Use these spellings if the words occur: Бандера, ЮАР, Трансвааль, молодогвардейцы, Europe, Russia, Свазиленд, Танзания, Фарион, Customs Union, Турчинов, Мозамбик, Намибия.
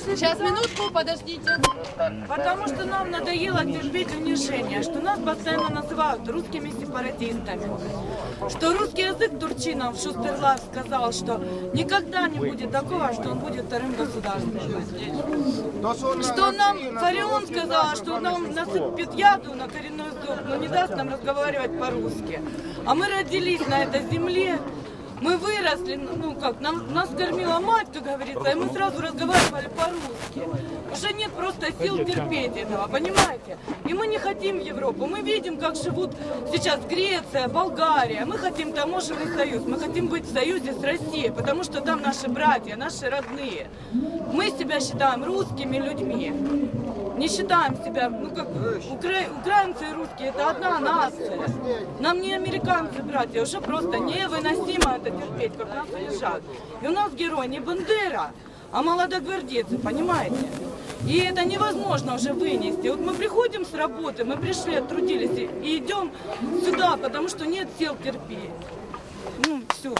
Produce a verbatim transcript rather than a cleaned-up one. пришли. Сейчас, минутку, подождите. Потому что нам надоело терпеть унижение, что нас постоянно называют русскими сепаратистами. Что русский язык Турчинов, Шустерлав, сказал, что никогда не будет такого, что он будет вторым государством. Что нам Фарион сказала, что нам насыпет яду на коренной зуб, но не даст нам разговаривать по-русски. А мы родились на этой земле. Мы выросли, ну как, нам, нас кормила мать, как говорится, и мы сразу разговаривали по-русски. Уже нет просто сил терпеть этого, понимаете? И мы не хотим в Европу. Мы видим, как живут сейчас Греция, Болгария. Мы хотим таможенный союз, мы хотим быть в союзе с Россией, потому что там наши братья, наши родные. Мы себя считаем русскими людьми. Не считаем себя, ну как, укра... украинцы и русские, это одна нация. Нам не американцы, братья, уже просто невыносимо это терпеть, как нас унижают. И у нас герой не Бандера, а молодогвардейцы, понимаете? И это невозможно уже вынести. Вот мы приходим с работы, мы пришли, трудились и идем сюда, потому что нет сил терпеть. Ну, все.